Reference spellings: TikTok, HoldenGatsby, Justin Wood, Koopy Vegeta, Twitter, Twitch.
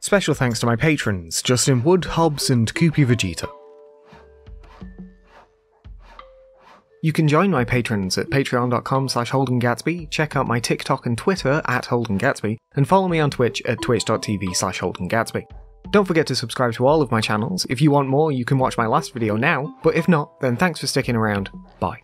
Special thanks to my patrons, Justin Wood, Hobbs and Koopy Vegeta. You can join my patrons at patreon.com/HoldenGatsby, check out my TikTok and Twitter at HoldenGatsby, and follow me on Twitch at twitch.tv/HoldenGatsby. Don't forget to subscribe to all of my channels. If you want more, you can watch my last video now, but if not, then thanks for sticking around. Bye.